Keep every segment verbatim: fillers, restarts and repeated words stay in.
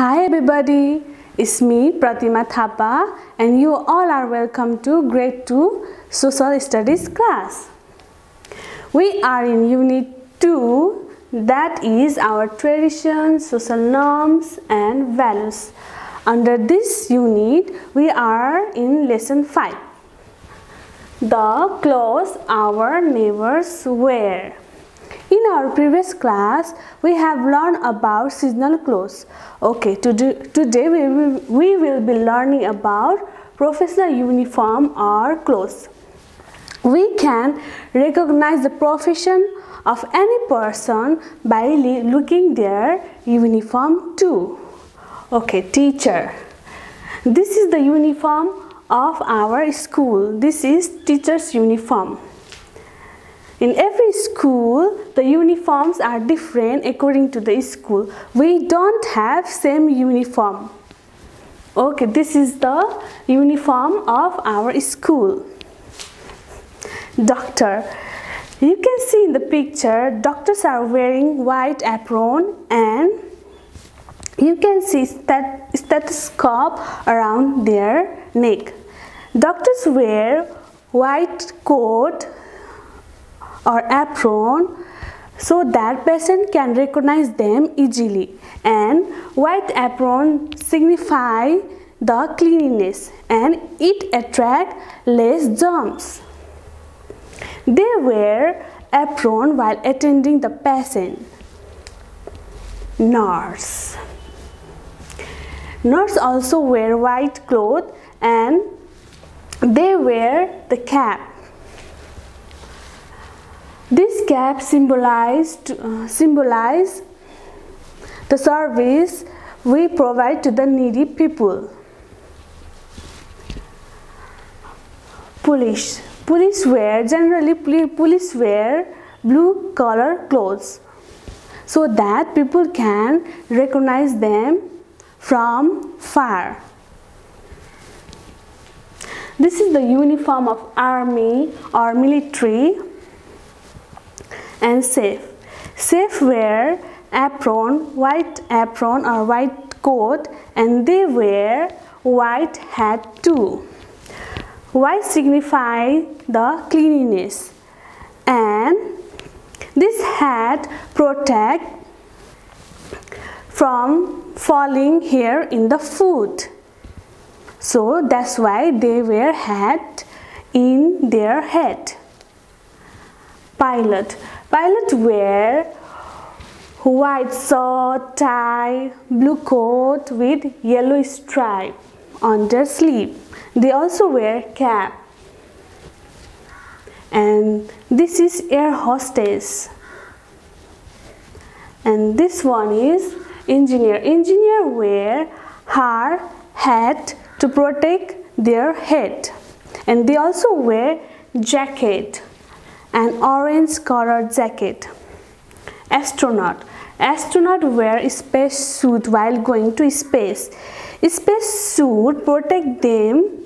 Hi everybody, it's me Pratima Thapa and you all are welcome to grade two Social Studies class. We are in unit two, that is our traditions, social norms and values. Under this unit, we are in lesson five. The clothes our neighbors wear. In our previous class, we have learned about seasonal clothes. Okay, today, today we, will, we will be learning about professional uniform or clothes. We can recognize the profession of any person by looking their uniform too. Okay, teacher. This is the uniform of our school. This is teacher's uniform. In every school, the uniforms are different according to the school. We don't have same uniform. Okay, this is the uniform of our school. Doctor. You can see in the picture, doctors are wearing white apron and you can see that stethoscope around their neck. Doctors wear white coat or apron so that patient can recognize them easily, and white apron signify the cleanliness and it attract less germs. They wear apron while attending the patient. Nurse. Nurse also wear white cloth and they wear the cap. This cap symbolized uh, symbolize the service we provide to the needy people. Police. Police wear generally police wear blue color clothes so that people can recognize them from far. This is the uniform of army or military. And safe. Safe wear apron, white apron or white coat, and they wear white hat too. White signifies the cleanliness, and this hat protect from falling hair in the food. So that's why they wear hat in their head. Pilot. Pilot wear white shirt, tie, blue coat with yellow stripe on their sleeve. They also wear cap. And this is air hostess. And this one is engineer. Engineer wear hard hat to protect their head. And they also wear jacket. An orange colored jacket. Astronaut. Astronaut wear a space suit while going to space. A space suit protect them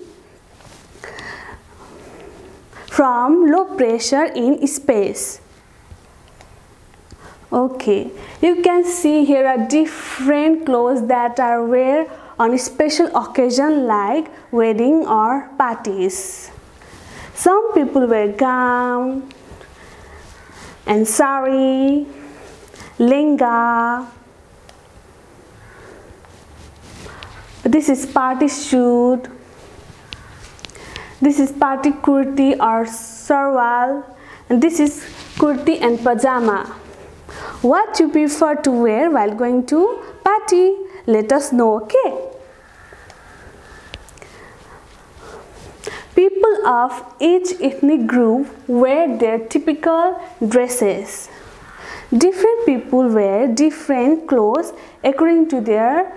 from low pressure in space. Okay, you can see here are different clothes that are wear on a special occasion like wedding or parties. Some people wear gown and sari, lenga. This is party suit. This is party kurti or surwal, and this is kurti and pajama. What you prefer to wear while going to party? Let us know, okay? People of each ethnic group wear their typical dresses. Different people wear different clothes according to their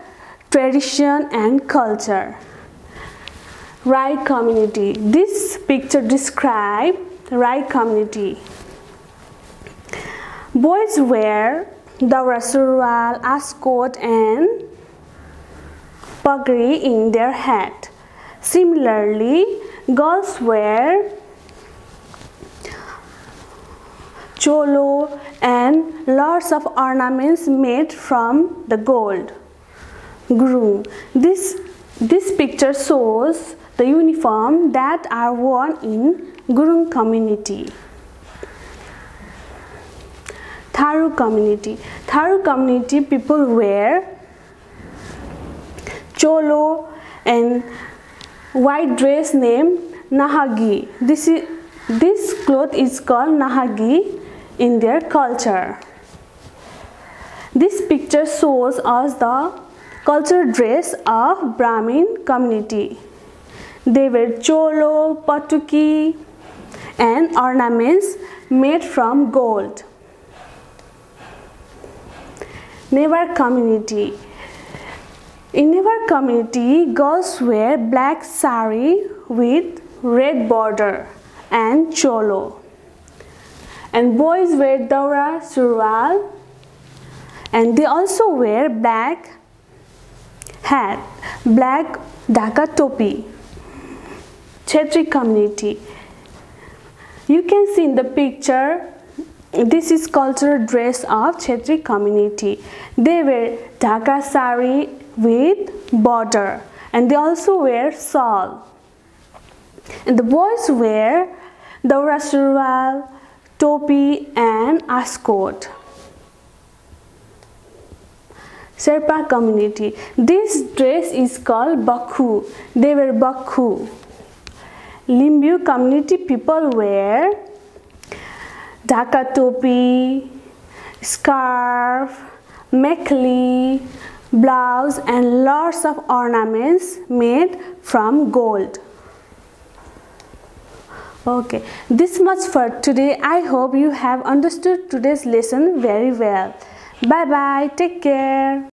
tradition and culture. Rai community. This picture describes Rai community. Boys wear daura suruwal, ascot and pagri in their head. Similarly, girls wear cholo and lots of ornaments made from the gold. Gurung. This, this picture shows the uniform that are worn in Gurung community. Tharu community. Tharu community people wear cholo and white dress named Nahagi. This is this cloth is called Nahagi in their culture. This picture shows us the culture dress of Brahmin community. They wear cholo, patuki, and ornaments made from gold. Newar community. In Newar community, girls wear black sari with red border and cholo, and boys wear daura suruwal, and they also wear black hat, black dhaka topi. Chhetri community. You can see in the picture, this is cultural dress of Chhetri community. They wear dhaka sari with border, and they also wear shawl. And the boys wear daura suruwal, topi, and ascot. Sherpa community. This dress is called baku. They wear baku. Limbu community people wear dhaka topi, scarf, mekli, blouse, and lots of ornaments made from gold. Okay, this much for today. I hope you have understood today's lesson very well. Bye bye, take care.